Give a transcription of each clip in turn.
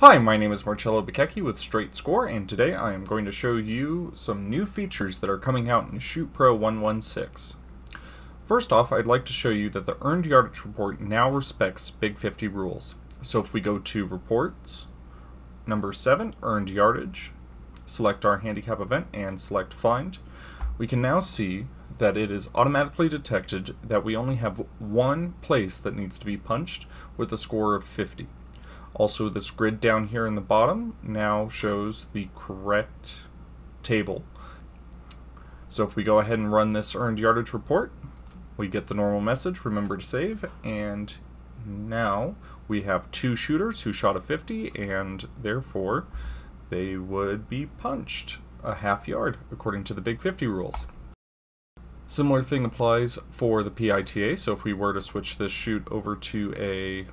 Hi, my name is Marcello Bacchetti with Straight Score, and today I am going to show you some new features that are coming out in Shoot Pro 116. First off, I'd like to show you that the Earned Yardage Report now respects Big 50 rules. So if we go to Reports, number 7, Earned Yardage, select our handicap event and select Find, we can now see that it is automatically detected that we only have one place that needs to be punched with a score of 50. Also, this grid down here in the bottom now shows the correct table. So if we go ahead and run this earned yardage report, we get the normal message, remember to save, and now we have two shooters who shot a 50, and therefore they would be punched a half yard according to the Big 50 rules. Similar thing applies for the PITA, so if we were to switch this shoot over to a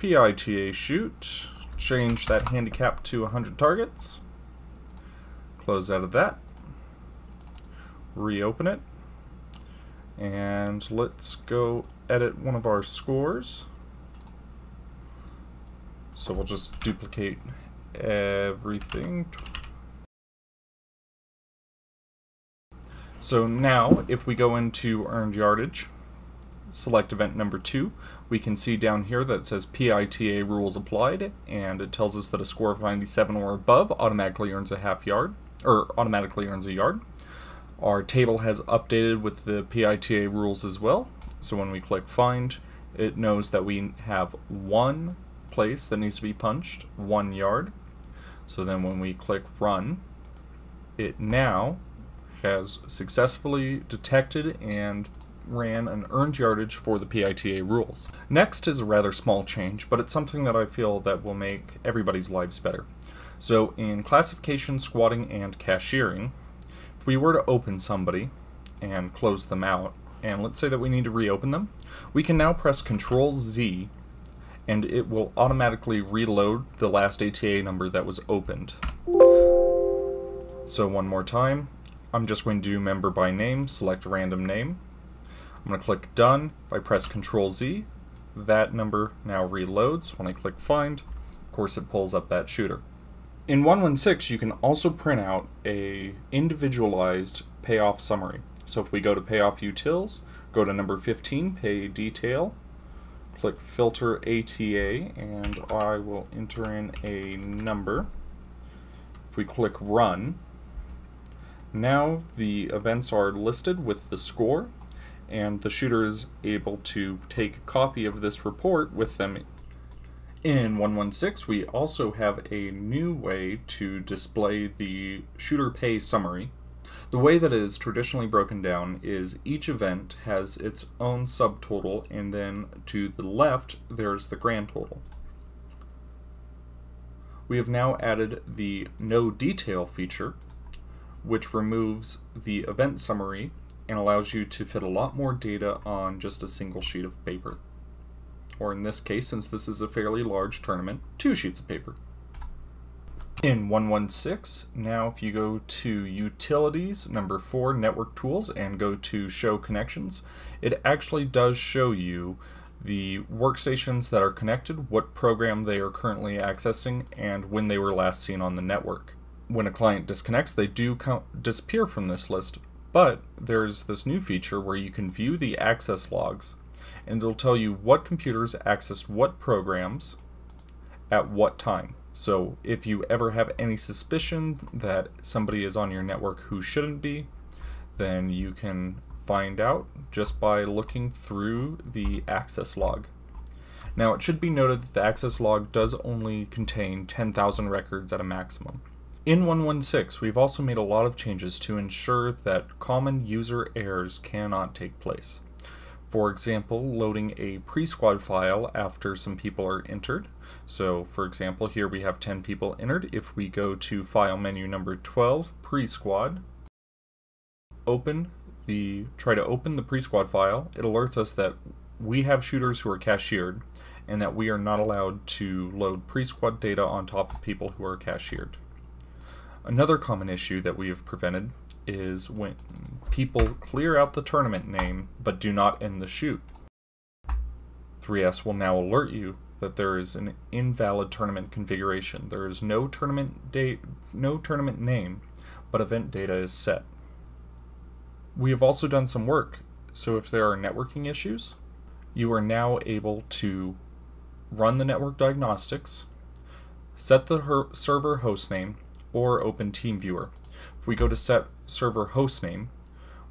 PITA shoot, change that handicap to 100 targets, close out of that, reopen it, and let's go edit one of our scores. So we'll just duplicate everything. So now if we go into earned yardage, select event number 2, we can see down here that it says PITA rules applied, and it tells us that a score of 97 or above automatically earns a half yard, or automatically earns a yard. Our table has updated with the PITA rules as well, so when we click Find, it knows that we have one place that needs to be punched, 1 yard. So then when we click Run, it now has successfully detected and ran an earned yardage for the PITA rules. Next is a rather small change, but it's something that I feel that will make everybody's lives better. So in classification, squatting, and cashiering, if we were to open somebody and close them out, and let's say that we need to reopen them, we can now press Ctrl+Z and it will automatically reload the last ATA number that was opened. So one more time, I'm just going to do member by name, select random name, I'm going to click Done. If I press Ctrl+Z, that number now reloads. When I click Find, of course it pulls up that shooter. In 116, you can also print out an individualized payoff summary. So if we go to Payoff Utils, go to number 15, Pay Detail, click Filter ATA, and I will enter in a number. If we click Run, now the events are listed with the score, and the shooter is able to take a copy of this report with them. In 116, we also have a new way to display the shooter pay summary. The way that it is traditionally broken down is each event has its own subtotal, and then to the left there's the grand total. We have now added the No Detail feature, which removes the event summary and allows you to fit a lot more data on just a single sheet of paper. Or in this case, since this is a fairly large tournament, 2 sheets of paper. In 116, now if you go to Utilities, number 4, Network Tools, and go to Show Connections, it actually does show you the workstations that are connected, what program they are currently accessing, and when they were last seen on the network. When a client disconnects, they do disappear from this list, but there's this new feature where you can view the access logs, and it'll tell you what computers accessed what programs at what time. So if you ever have any suspicion that somebody is on your network who shouldn't be, then you can find out just by looking through the access log. Now it should be noted that the access log does only contain 10,000 records at a maximum. In 116, we've also made a lot of changes to ensure that common user errors cannot take place. For example, loading a pre-squad file after some people are entered. So for example, here we have 10 people entered. If we go to File menu number 12, Pre-Squad, try to open the pre-squad file, it alerts us that we have shooters who are cashiered and that we are not allowed to load pre-squad data on top of people who are cashiered. Another common issue that we have prevented is when people clear out the tournament name but do not end the shoot. 3S will now alert you that there is an invalid tournament configuration. There is no tournament date, no tournament name, but event data is set. We have also done some work, so if there are networking issues, you are now able to run the network diagnostics, set the server hostname, or open TeamViewer. If we go to set server hostname,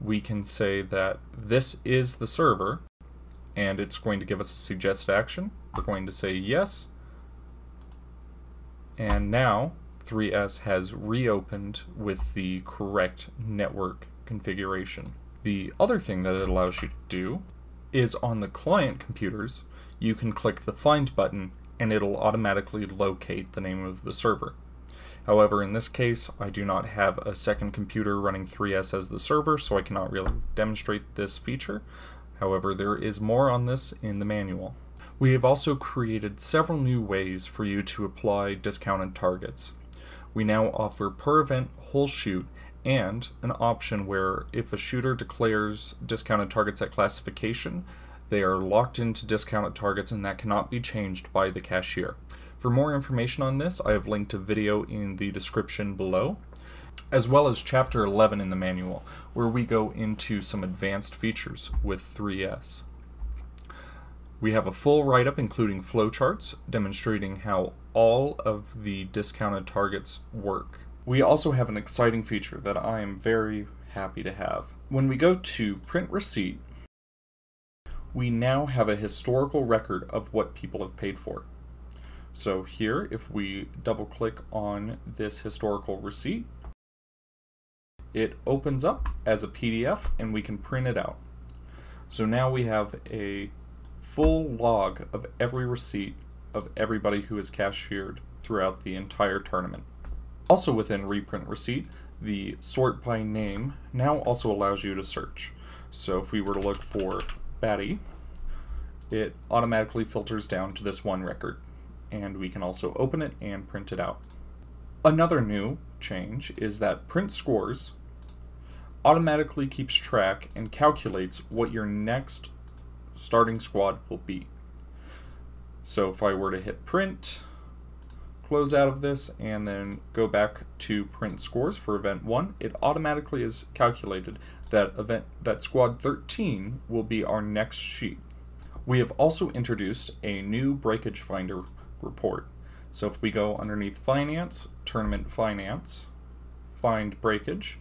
we can say that this is the server, and it's going to give us a suggested action. We're going to say yes, and now 3S has reopened with the correct network configuration. The other thing that it allows you to do is on the client computers, you can click the Find button and it'll automatically locate the name of the server. However, in this case, I do not have a second computer running 3S as the server, so I cannot really demonstrate this feature. However, there is more on this in the manual. We have also created several new ways for you to apply discounted targets. We now offer per event whole shoot and an option where if a shooter declares discounted targets at classification, they are locked into discounted targets and that cannot be changed by the cashier. For more information on this, I have linked a video in the description below, as well as Chapter 11 in the manual, where we go into some advanced features with 3S. We have a full write-up including flowcharts demonstrating how all of the discounted targets work. We also have an exciting feature that I am very happy to have. When we go to print receipt, we now have a historical record of what people have paid for. So here, if we double click on this historical receipt, it opens up as a PDF and we can print it out. So now we have a full log of every receipt of everybody who is cashiered throughout the entire tournament. Also within reprint receipt, the sort by name now also allows you to search. So if we were to look for Batty, it automatically filters down to this one record, and we can also open it and print it out. Another new change is that print scores automatically keeps track and calculates what your next starting squad will be. So if I were to hit print, close out of this, and then go back to print scores for event 1, it automatically is calculated that squad 13 will be our next sheet. We have also introduced a new breakage finder report. So if we go underneath Finance, Tournament Finance, Find Breakage,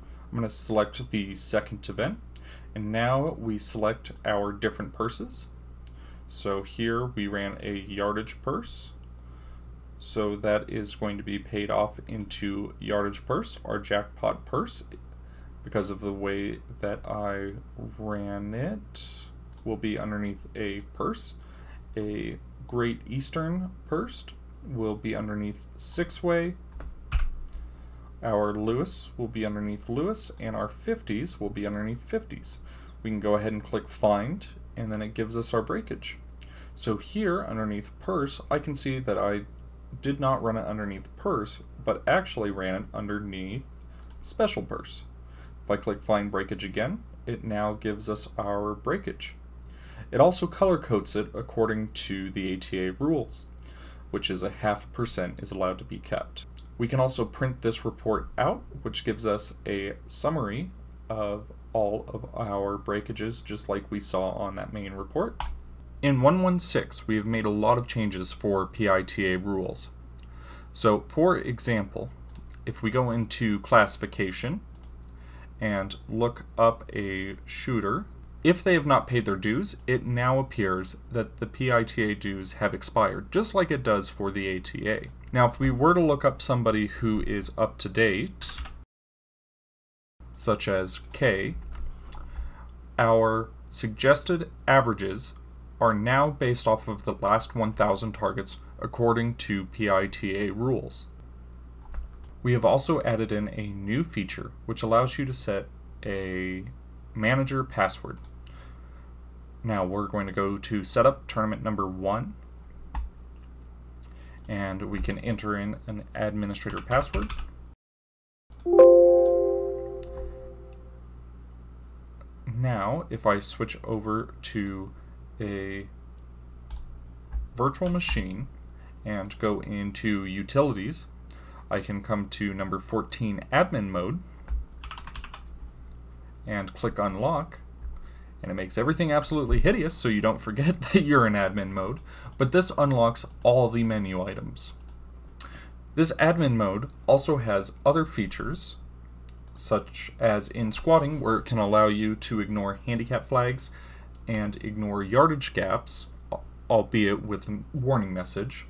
I'm going to select the second event, and now we select our different purses. So here we ran a yardage purse, so that is going to be paid off into yardage purse, our jackpot purse, because of the way that I ran it, will be underneath a purse. A Great Eastern purse will be underneath six-way, our Lewis will be underneath Lewis, and our 50s will be underneath 50s. We can go ahead and click Find, and then it gives us our breakage. So here underneath purse, I can see that I did not run it underneath purse, but actually ran it underneath special purse. If I click Find Breakage again, it now gives us our breakage. It also color codes it according to the ATA rules, which is a 0.5% is allowed to be kept. We can also print this report out, which gives us a summary of all of our breakages, just like we saw on that main report. In 1.1.6, we have made a lot of changes for PITA rules. So for example, if we go into classification and look up a shooter, if they have not paid their dues, it now appears that the PITA dues have expired, just like it does for the ATA. Now, if we were to look up somebody who is up to date, such as K, our suggested averages are now based off of the last 1,000 targets according to PITA rules. We have also added in a new feature which allows you to set a manager password. Now we're going to go to Setup Tournament Number 1, and we can enter in an administrator password. Now if I switch over to a virtual machine and go into utilities. I can come to number 14, admin mode, and click unlock, and it makes everything absolutely hideous so you don't forget that you're in admin mode, but this unlocks all the menu items. This admin mode also has other features, such as in squatting, where it can allow you to ignore handicap flags and ignore yardage gaps, albeit with a warning message.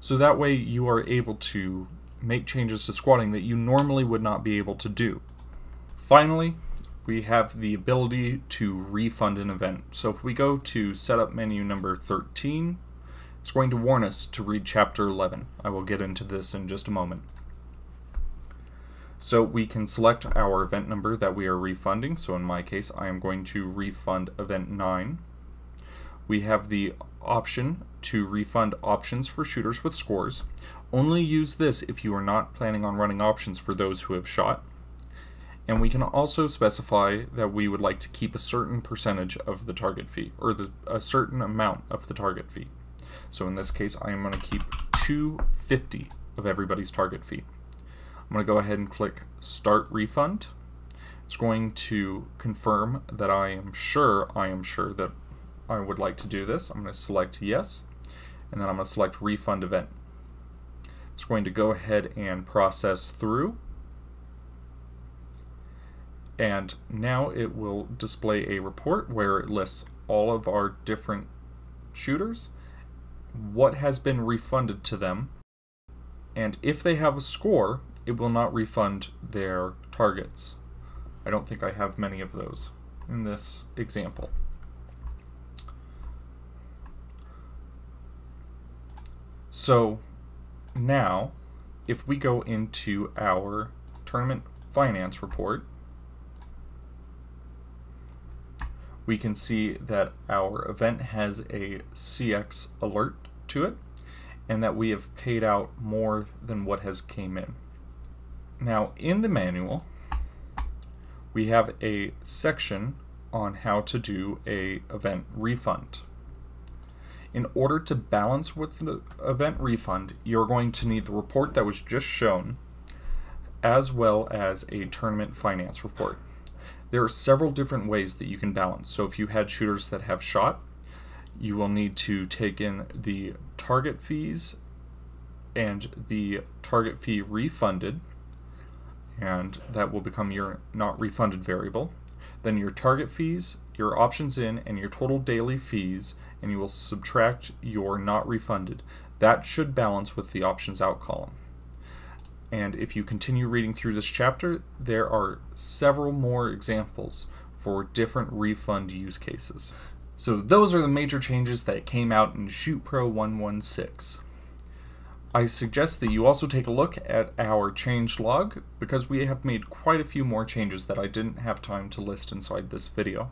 So that way you are able to make changes to squatting that you normally would not be able to do. Finally, we have the ability to refund an event. So if we go to setup menu number 13, it's going to warn us to read chapter 11. I will get into this in just a moment. So we can select our event number that we are refunding. So in my case, I am going to refund event 9. We have the option to refund options for shooters with scores. Only use this if you are not planning on running options for those who have shot. And we can also specify that we would like to keep a certain percentage of the target fee, or a certain amount of the target fee. So in this case, I am going to keep $2.50 of everybody's target fee. I'm going to go ahead and click Start Refund. It's going to confirm that I am sure that I would like to do this. I'm going to select Yes, and then I'm going to select Refund Event. It's going to go ahead and process through. And now it will display a report where it lists all of our different shooters, what has been refunded to them, and if they have a score, it will not refund their targets. I don't think I have many of those in this example. So now, if we go into our tournament finance report, we can see that our event has a CX alert to it, and that we have paid out more than what has came in. Now in the manual, we have a section on how to do an event refund. In order to balance with the event refund, you're going to need the report that was just shown, as well as a tournament finance report. There are several different ways that you can balance. So if you had shooters that have shot, you will need to take in the target fees and the target fee refunded, and that will become your not refunded variable. Then your target fees, your options in, and your total daily fees, and you will subtract your not refunded. That should balance with the options out column. And if you continue reading through this chapter, there are several more examples for different refund use cases. So those are the major changes that came out in Shoot Pro 116. I suggest that you also take a look at our change log, because we have made quite a few more changes that I didn't have time to list inside this video.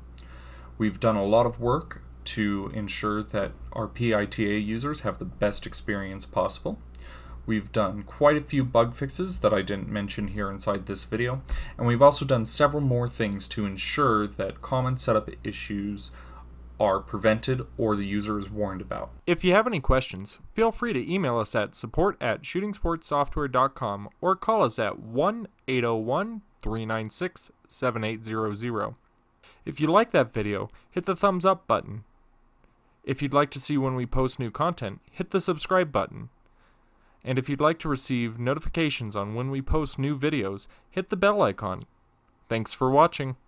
We've done a lot of work to ensure that our PITA users have the best experience possible. We've done quite a few bug fixes that I didn't mention here inside this video, and we've also done several more things to ensure that common setup issues are prevented or the user is warned about. If you have any questions, feel free to email us at support@shootingsportssoftware.com or call us at 1-801-396-7800. If you like that video, hit the thumbs up button. If you'd like to see when we post new content, hit the subscribe button. And if you'd like to receive notifications on when we post new videos, hit the bell icon. Thanks for watching.